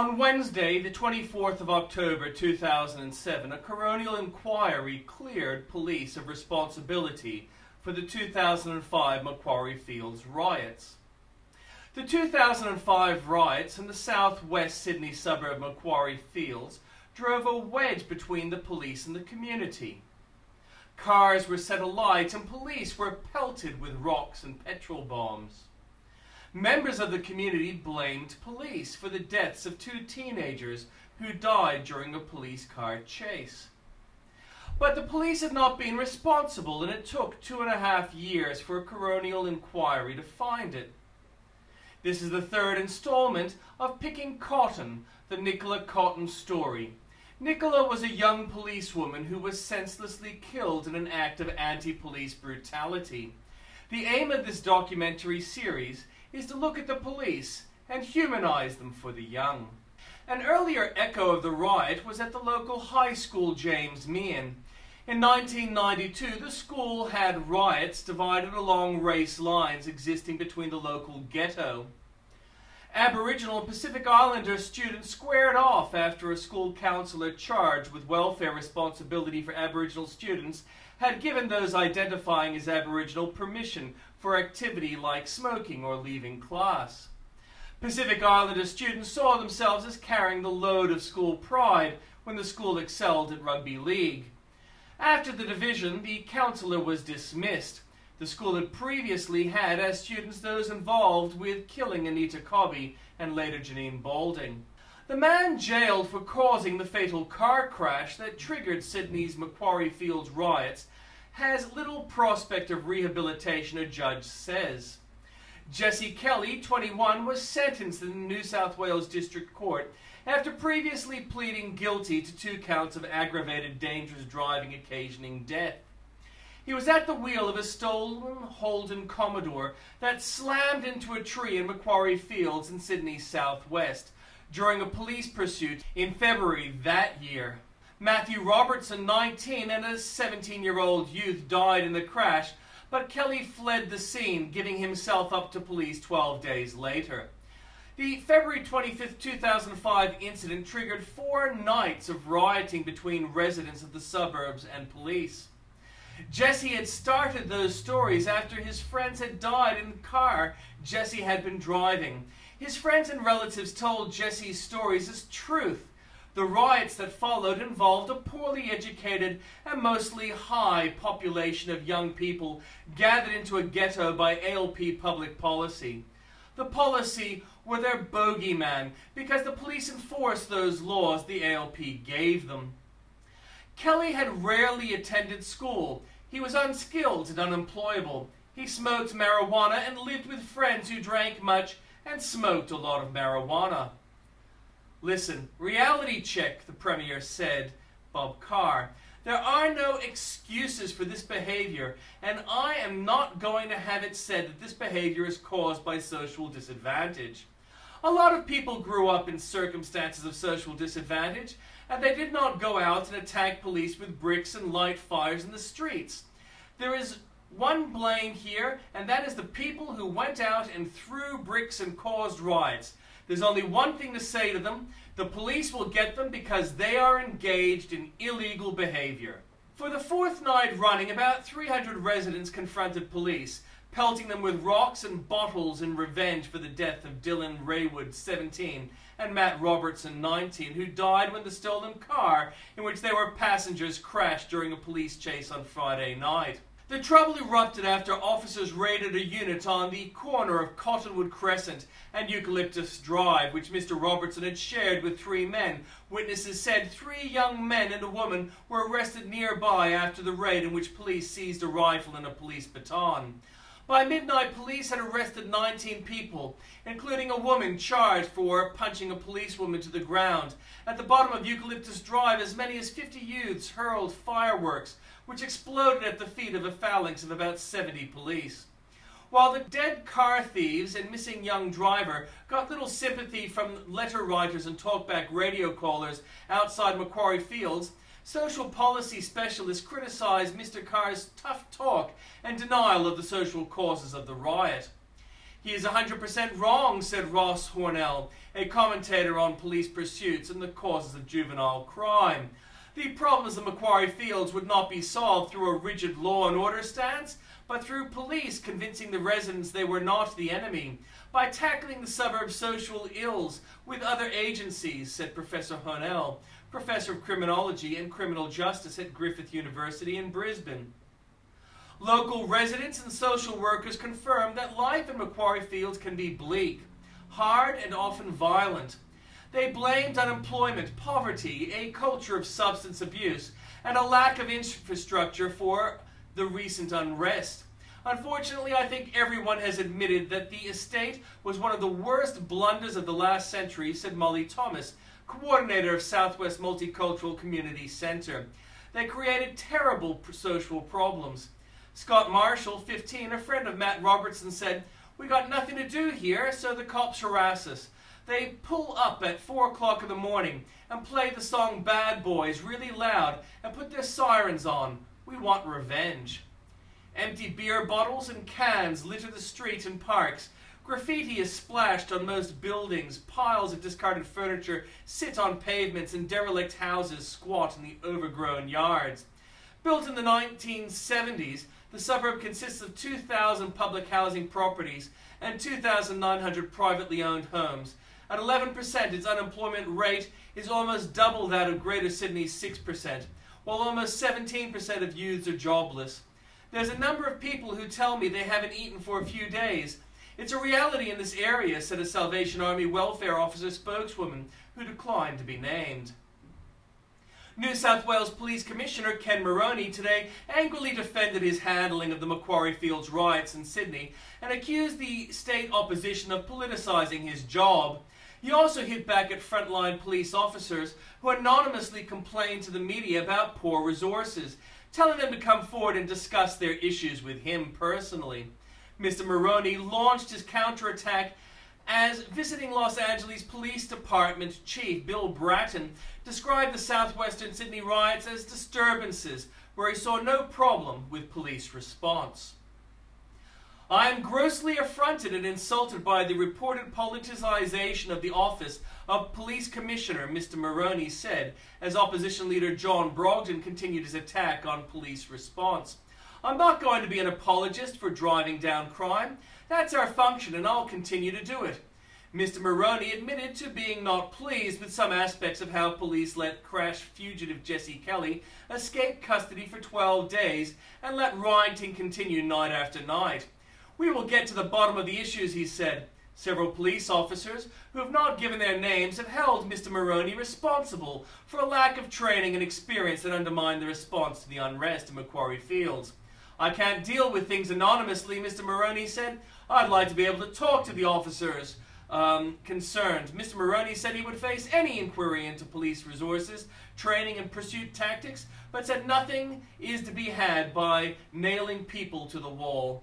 On Wednesday, the 24th of October 2007, a coronial inquiry cleared police of responsibility for the 2005 Macquarie Fields riots. The 2005 riots in the southwest Sydney suburb Macquarie Fields drove a wedge between the police and the community. Cars were set alight and police were pelted with rocks and petrol bombs. Members of the community blamed police for the deaths of two teenagers who died during a police car chase. But the police had not been responsible, and it took 2.5 years for a coronial inquiry to find it. This is the third installment of Picking Cotton, the Nicola Cotton story. Nicola was a young policewoman who was senselessly killed in an act of anti-police brutality. The aim of this documentary series is to look at the police and humanize them for the young. An earlier echo of the riot was at the local high school, James Meehan. In 1992, the school had riots divided along race lines existing between the local ghetto. Aboriginal and Pacific Islander students squared off after a school counsellor charged with welfare responsibility for Aboriginal students had given those identifying as Aboriginal permission for activity like smoking or leaving class. Pacific Islander students saw themselves as carrying the load of school pride when the school excelled at rugby league. After the division, the counsellor was dismissed. The school had previously had as students those involved with killing Anita Cobby and later Janine Balding. The man jailed for causing the fatal car crash that triggered Sydney's Macquarie Fields riots has little prospect of rehabilitation, a judge says. Jesse Kelly, 21, was sentenced in the New South Wales District Court after previously pleading guilty to 2 counts of aggravated dangerous driving occasioning death. He was at the wheel of a stolen Holden Commodore that slammed into a tree in Macquarie Fields in Sydney's southwest during a police pursuit in February that year. Matthew Robertson, 19, and a 17-year-old youth died in the crash, but Kelly fled the scene, giving himself up to police 12 days later. The February 25, 2005 incident triggered 4 nights of rioting between residents of the suburbs and police. Jesse had started those stories after his friends had died in the car Jesse had been driving. His friends and relatives told Jesse's stories as truth. The riots that followed involved a poorly educated and mostly high population of young people gathered into a ghetto by ALP public policy. The policy were their bogeyman because the police enforced those laws the ALP gave them. Kelly had rarely attended school. He was unskilled and unemployable. He smoked marijuana and lived with friends who drank much and smoked a lot of marijuana. Listen, reality check, the Premier said, Bob Carr. There are no excuses for this behaviour, and I am not going to have it said that this behaviour is caused by social disadvantage. A lot of people grew up in circumstances of social disadvantage, and they did not go out and attack police with bricks and light fires in the streets. There is one blame here, and that is the people who went out and threw bricks and caused riots. There's only one thing to say to them. The police will get them because they are engaged in illegal behavior. For the 4th night running, about 300 residents confronted police, pelting them with rocks and bottles in revenge for the death of Dylan Raywood, 17, and Matt Robertson, 19, who died when the stolen car in which they were passengers crashed during a police chase on Friday night. The trouble erupted after officers raided a unit on the corner of Cottonwood Crescent and Eucalyptus Drive, which Mr. Robertson had shared with 3 men. Witnesses said 3 young men and a woman were arrested nearby after the raid, in which police seized a rifle and a police baton. By midnight, police had arrested 19 people, including a woman charged for punching a policewoman to the ground. At the bottom of Eucalyptus Drive, as many as 50 youths hurled fireworks, which exploded at the feet of a phalanx of about 70 police. While the dead car thieves and missing young driver got little sympathy from letter writers and talkback radio callers outside Macquarie Fields, social policy specialists criticised Mr. Carr's tough talk and denial of the social causes of the riot. He is 100% wrong, said Ross Hornell, a commentator on police pursuits and the causes of juvenile crime. The problems of Macquarie Fields would not be solved through a rigid law and order stance, but through police convincing the residents they were not the enemy, by tackling the suburb's social ills with other agencies, said Professor Hornell, Professor of Criminology and Criminal Justice at Griffith University in Brisbane. Local residents and social workers confirmed that life in Macquarie Fields can be bleak, hard and often violent. They blamed unemployment, poverty, a culture of substance abuse, and a lack of infrastructure for the recent unrest. Unfortunately, I think everyone has admitted that the estate was one of the worst blunders of the last century, said Molly Thomas, coordinator of Southwest Multicultural Community Center. They created terrible social problems. Scott Marshall, 15, a friend of Matt Robertson, said, "We got nothing to do here, so the cops harass us. They pull up at 4 o'clock in the morning and play the song Bad Boys really loud and put their sirens on. We want revenge." Empty beer bottles and cans litter the streets and parks. Graffiti is splashed on most buildings. Piles of discarded furniture sit on pavements and derelict houses squat in the overgrown yards. Built in the 1970s, the suburb consists of 2,000 public housing properties and 2,900 privately owned homes. At 11%, its unemployment rate is almost double that of Greater Sydney's 6%, while almost 17% of youths are jobless. There's a number of people who tell me they haven't eaten for a few days. It's a reality in this area, said a Salvation Army welfare officer spokeswoman who declined to be named. New South Wales Police Commissioner Ken Moroney today angrily defended his handling of the Macquarie Fields riots in Sydney and accused the state opposition of politicising his job. He also hit back at frontline police officers who anonymously complained to the media about poor resources, telling them to come forward and discuss their issues with him personally. Mr. Moroney launched his counterattack as visiting Los Angeles Police Department Chief Bill Bratton described the southwestern Sydney riots as disturbances where he saw no problem with police response. "I am grossly affronted and insulted by the reported politicisation of the office of Police Commissioner," Mr. Moroney said, as opposition leader John Brogdon continued his attack on police response. "I'm not going to be an apologist for driving down crime. That's our function and I'll continue to do it." Mr. Moroney admitted to being not pleased with some aspects of how police let crash fugitive Jesse Kelly escape custody for 12 days and let rioting continue night after night. "We will get to the bottom of the issues," he said. Several police officers who have not given their names have held Mr. Moroney responsible for a lack of training and experience that undermined the response to the unrest in Macquarie Fields. "I can't deal with things anonymously," Mr. Moroney said. "I'd like to be able to talk to the officers concerned." Mr. Moroney said he would face any inquiry into police resources, training and pursuit tactics, but said nothing is to be had by nailing people to the wall.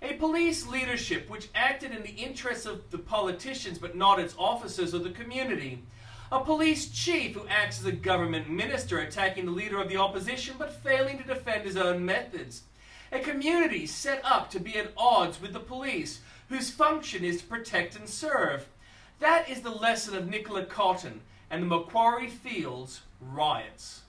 A police leadership which acted in the interests of the politicians but not its officers or the community. A police chief who acts as a government minister, attacking the leader of the opposition but failing to defend his own methods. A community set up to be at odds with the police, whose function is to protect and serve. That is the lesson of Nicola Cotton and the Macquarie Fields riots.